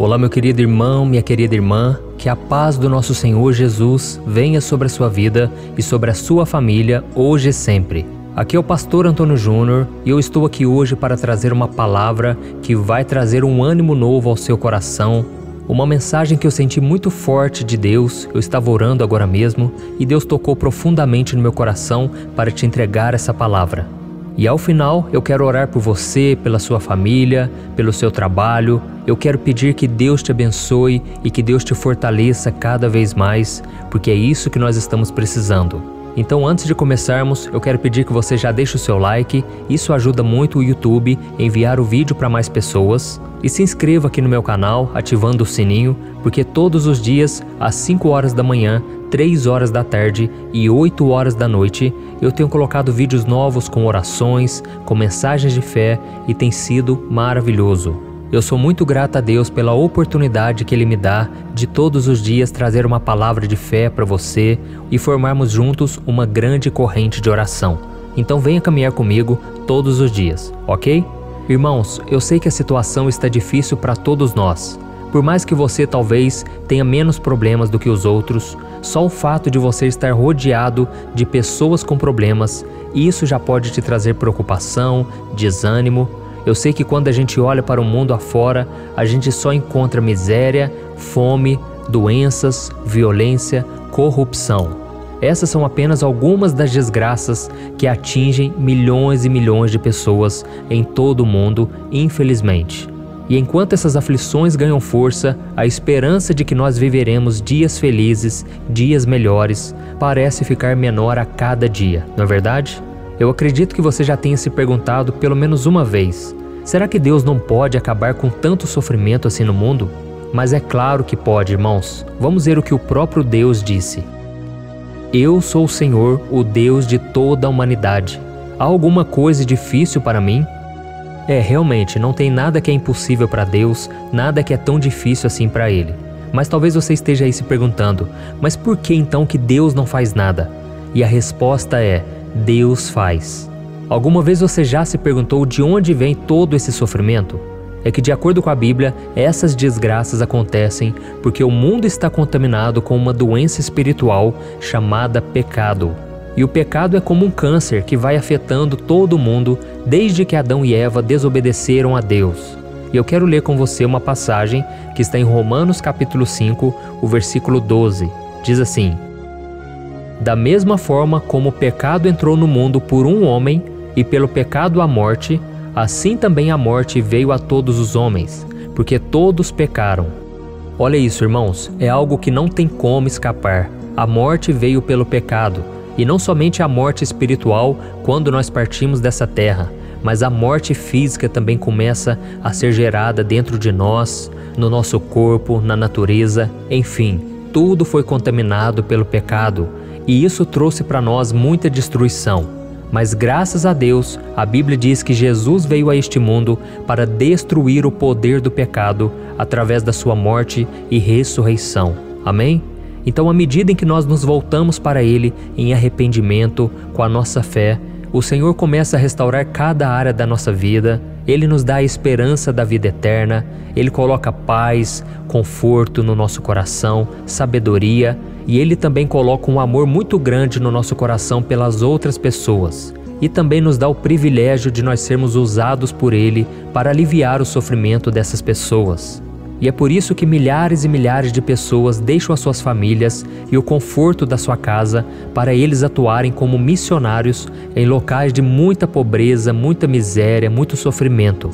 Olá, meu querido irmão, minha querida irmã, que a paz do nosso Senhor Jesus venha sobre a sua vida e sobre a sua família hoje e sempre. Aqui é o Pastor Antônio Júnior e eu estou aqui hoje para trazer uma palavra que vai trazer um ânimo novo ao seu coração, uma mensagem que eu senti muito forte de Deus. Eu estava orando agora mesmo e Deus tocou profundamente no meu coração para te entregar essa palavra. E ao final eu quero orar por você, pela sua família, pelo seu trabalho. Eu quero pedir que Deus te abençoe e que Deus te fortaleça cada vez mais, porque é isso que nós estamos precisando. Então, antes de começarmos, eu quero pedir que você já deixe o seu like. Isso ajuda muito o YouTube a enviar o vídeo para mais pessoas. E se inscreva aqui no meu canal, ativando o sininho, porque todos os dias, às 5 horas da manhã, 3 horas da tarde e 8 horas da noite, eu tenho colocado vídeos novos com orações, com mensagens de fé, e tem sido maravilhoso. Eu sou muito grato a Deus pela oportunidade que Ele me dá de todos os dias trazer uma palavra de fé para você e formarmos juntos uma grande corrente de oração. Então venha caminhar comigo todos os dias, ok? Irmãos, eu sei que a situação está difícil para todos nós. Por mais que você talvez tenha menos problemas do que os outros, só o fato de você estar rodeado de pessoas com problemas, isso já pode te trazer preocupação, desânimo. Eu sei que quando a gente olha para o mundo afora, a gente só encontra miséria, fome, doenças, violência, corrupção. Essas são apenas algumas das desgraças que atingem milhões e milhões de pessoas em todo o mundo, infelizmente. E enquanto essas aflições ganham força, a esperança de que nós viveremos dias felizes, dias melhores, parece ficar menor a cada dia, não é verdade? Eu acredito que você já tenha se perguntado pelo menos uma vez: será que Deus não pode acabar com tanto sofrimento assim no mundo? Mas é claro que pode, irmãos. Vamos ver o que o próprio Deus disse. Eu sou o Senhor, o Deus de toda a humanidade. Há alguma coisa difícil para mim? É, realmente, não tem nada que é impossível para Deus, nada que é tão difícil assim para Ele. Mas talvez você esteja aí se perguntando: mas por que então que Deus não faz nada? E a resposta é: Deus faz. Alguma vez você já se perguntou de onde vem todo esse sofrimento? É que, de acordo com a Bíblia, essas desgraças acontecem porque o mundo está contaminado com uma doença espiritual chamada pecado. E o pecado é como um câncer que vai afetando todo mundo desde que Adão e Eva desobedeceram a Deus. E eu quero ler com você uma passagem que está em Romanos capítulo 5, o versículo 12. Diz assim: da mesma forma como o pecado entrou no mundo por um homem, e pelo pecado a morte, assim também a morte veio a todos os homens, porque todos pecaram. Olha isso, irmãos, é algo que não tem como escapar. A morte veio pelo pecado. E não somente a morte espiritual quando nós partimos dessa terra, mas a morte física também começa a ser gerada dentro de nós, no nosso corpo, na natureza, enfim, tudo foi contaminado pelo pecado, e isso trouxe para nós muita destruição. Mas graças a Deus, a Bíblia diz que Jesus veio a este mundo para destruir o poder do pecado através da sua morte e ressurreição. Amém? Então, à medida em que nós nos voltamos para Ele em arrependimento, com a nossa fé, o Senhor começa a restaurar cada área da nossa vida. Ele nos dá a esperança da vida eterna. Ele coloca paz, conforto no nosso coração, sabedoria, e Ele também coloca um amor muito grande no nosso coração pelas outras pessoas. E também nos dá o privilégio de nós sermos usados por Ele para aliviar o sofrimento dessas pessoas. E é por isso que milhares e milhares de pessoas deixam as suas famílias e o conforto da sua casa para eles atuarem como missionários em locais de muita pobreza, muita miséria, muito sofrimento.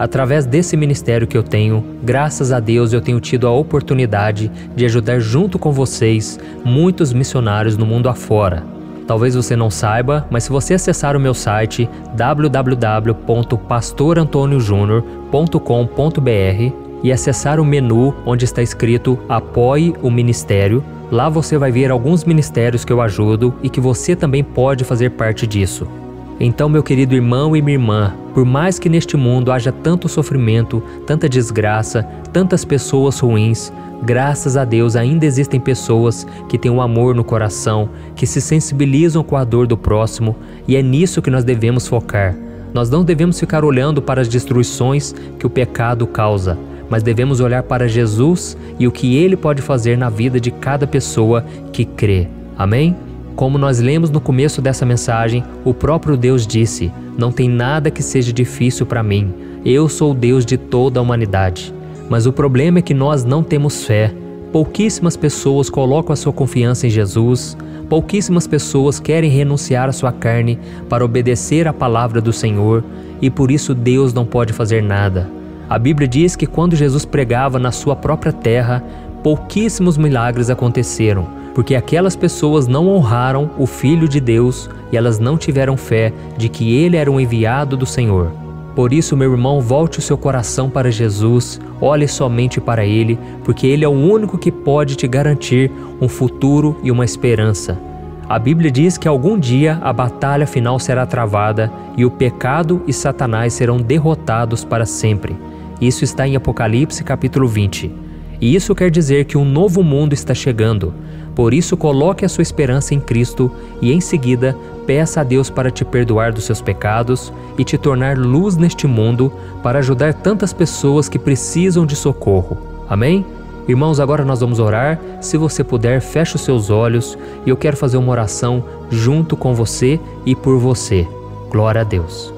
Através desse ministério que eu tenho, graças a Deus, eu tenho tido a oportunidade de ajudar junto com vocês muitos missionários no mundo afora. Talvez você não saiba, mas se você acessar o meu site www.pastorantoniojunior.com.br e acessar o menu onde está escrito Apoie o Ministério, lá você vai ver alguns ministérios que eu ajudo e que você também pode fazer parte disso. Então, meu querido irmão e minha irmã, por mais que neste mundo haja tanto sofrimento, tanta desgraça, tantas pessoas ruins, graças a Deus ainda existem pessoas que têm um amor no coração, que se sensibilizam com a dor do próximo, e é nisso que nós devemos focar. Nós não devemos ficar olhando para as destruições que o pecado causa, mas devemos olhar para Jesus e o que Ele pode fazer na vida de cada pessoa que crê. Amém? Como nós lemos no começo dessa mensagem, o próprio Deus disse: "Não tem nada que seja difícil para mim. Eu sou o Deus de toda a humanidade." Mas o problema é que nós não temos fé. Pouquíssimas pessoas colocam a sua confiança em Jesus. Pouquíssimas pessoas querem renunciar à sua carne para obedecer à palavra do Senhor, e por isso Deus não pode fazer nada. A Bíblia diz que quando Jesus pregava na sua própria terra, pouquíssimos milagres aconteceram, porque aquelas pessoas não honraram o Filho de Deus e elas não tiveram fé de que Ele era um enviado do Senhor. Por isso, meu irmão, volte o seu coração para Jesus, olhe somente para Ele, porque Ele é o único que pode te garantir um futuro e uma esperança. A Bíblia diz que algum dia a batalha final será travada e o pecado e Satanás serão derrotados para sempre. Isso está em Apocalipse capítulo 20. E isso quer dizer que um novo mundo está chegando. Por isso, coloque a sua esperança em Cristo e, em seguida, peça a Deus para te perdoar dos seus pecados e te tornar luz neste mundo para ajudar tantas pessoas que precisam de socorro. Amém? Irmãos, agora nós vamos orar. Se você puder, feche os seus olhos e eu quero fazer uma oração junto com você e por você. Glória a Deus.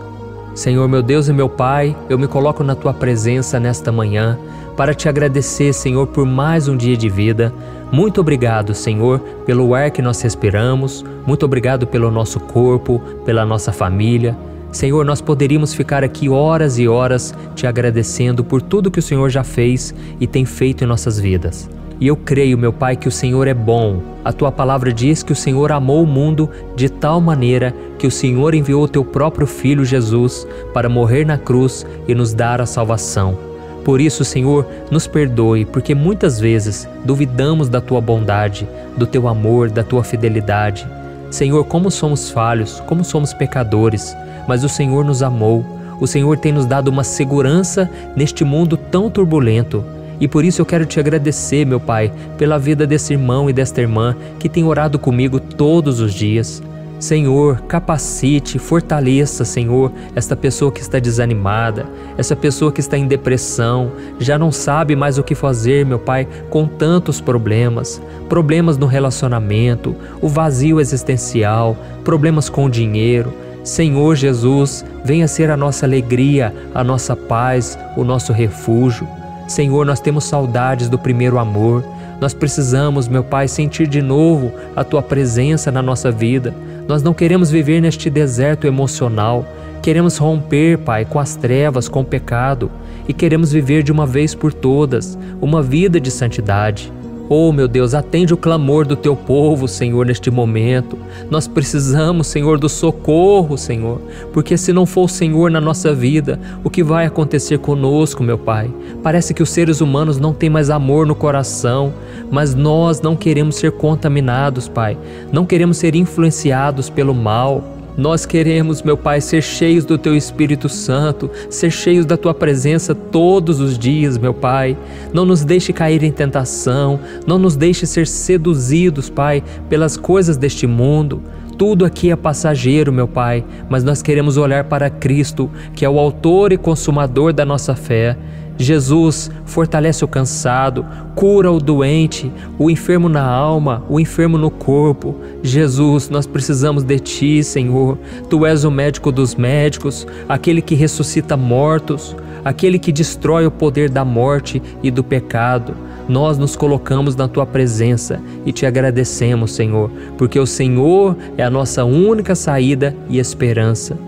Senhor, meu Deus e meu Pai, eu me coloco na Tua presença nesta manhã para te agradecer, Senhor, por mais um dia de vida. Muito obrigado, Senhor, pelo ar que nós respiramos. Muito obrigado pelo nosso corpo, pela nossa família. Senhor, nós poderíamos ficar aqui horas e horas te agradecendo por tudo que o Senhor já fez e tem feito em nossas vidas. E eu creio, meu Pai, que o Senhor é bom. A Tua palavra diz que o Senhor amou o mundo de tal maneira que o Senhor enviou o Teu próprio Filho Jesus para morrer na cruz e nos dar a salvação. Por isso, Senhor, nos perdoe, porque muitas vezes duvidamos da Tua bondade, do Teu amor, da Tua fidelidade. Senhor, como somos falhos, como somos pecadores, mas o Senhor nos amou. O Senhor tem nos dado uma segurança neste mundo tão turbulento. E por isso eu quero te agradecer, meu Pai, pela vida desse irmão e desta irmã que tem orado comigo todos os dias. Senhor, capacite, fortaleça, Senhor, esta pessoa que está desanimada, essa pessoa que está em depressão, já não sabe mais o que fazer, meu Pai, com tantos problemas. Problemas no relacionamento, o vazio existencial, problemas com o dinheiro. Senhor Jesus, venha ser a nossa alegria, a nossa paz, o nosso refúgio. Senhor, nós temos saudades do primeiro amor. Nós precisamos, meu Pai, sentir de novo a Tua presença na nossa vida. Nós não queremos viver neste deserto emocional. Queremos romper, Pai, com as trevas, com o pecado. E queremos viver de uma vez por todas uma vida de santidade. Oh, meu Deus, atende o clamor do Teu povo, Senhor, neste momento. Nós precisamos, Senhor, do socorro, Senhor, porque se não for o Senhor na nossa vida, o que vai acontecer conosco, meu Pai? Parece que os seres humanos não têm mais amor no coração, mas nós não queremos ser contaminados, Pai. Não queremos ser influenciados pelo mal. Nós queremos, meu Pai, ser cheios do Teu Espírito Santo, ser cheios da Tua presença todos os dias, meu Pai. Não nos deixe cair em tentação, não nos deixe ser seduzidos, Pai, pelas coisas deste mundo. Tudo aqui é passageiro, meu Pai, mas nós queremos olhar para Cristo, que é o autor e consumador da nossa fé. Jesus, fortalece o cansado, cura o doente, o enfermo na alma, o enfermo no corpo. Jesus, nós precisamos de Ti, Senhor. Tu és o médico dos médicos, aquele que ressuscita mortos, aquele que destrói o poder da morte e do pecado. Nós nos colocamos na Tua presença e Te agradecemos, Senhor, porque o Senhor é a nossa única saída e esperança.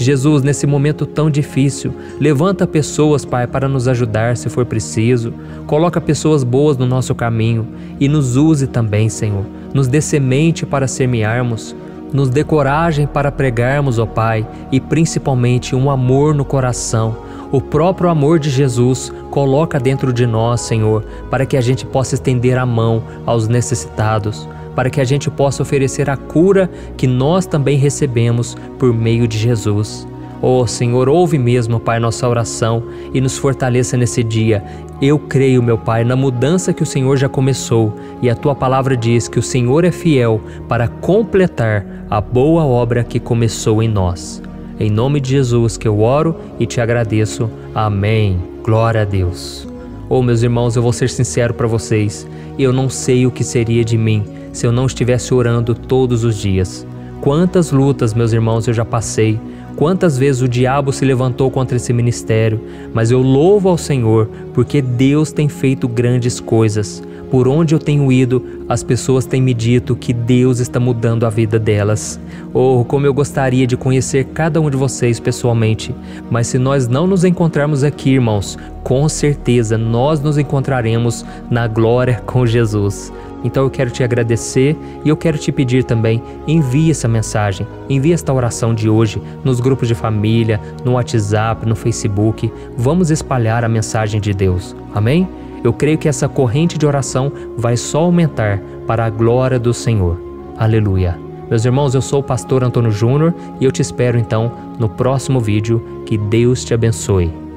Jesus, nesse momento tão difícil, levanta pessoas, Pai, para nos ajudar se for preciso. Coloca pessoas boas no nosso caminho e nos use também, Senhor. Nos dê semente para semearmos, nos dê coragem para pregarmos, ó Pai, e principalmente um amor no coração. O próprio amor de Jesus coloca dentro de nós, Senhor, para que a gente possa estender a mão aos necessitados, para que a gente possa oferecer a cura que nós também recebemos por meio de Jesus. Oh, Senhor, ouve mesmo, Pai, nossa oração e nos fortaleça nesse dia. Eu creio, meu Pai, na mudança que o Senhor já começou, e a Tua palavra diz que o Senhor é fiel para completar a boa obra que começou em nós. Em nome de Jesus que eu oro e te agradeço. Amém. Glória a Deus. Meus irmãos, eu vou ser sincero para vocês. Eu não sei o que seria de mim se eu não estivesse orando todos os dias. Quantas lutas, meus irmãos, eu já passei. Quantas vezes o diabo se levantou contra esse ministério, mas eu louvo ao Senhor, porque Deus tem feito grandes coisas. Por onde eu tenho ido, as pessoas têm me dito que Deus está mudando a vida delas. Oh, como eu gostaria de conhecer cada um de vocês pessoalmente, mas se nós não nos encontrarmos aqui, irmãos, com certeza nós nos encontraremos na glória com Jesus. Então eu quero te agradecer e eu quero te pedir também, envie essa mensagem, envie esta oração de hoje nos grupos de família, no WhatsApp, no Facebook. Vamos espalhar a mensagem de Deus, amém? Eu creio que essa corrente de oração vai só aumentar para a glória do Senhor. Aleluia! Meus irmãos, eu sou o pastor Antônio Júnior e eu te espero então no próximo vídeo. Que Deus te abençoe.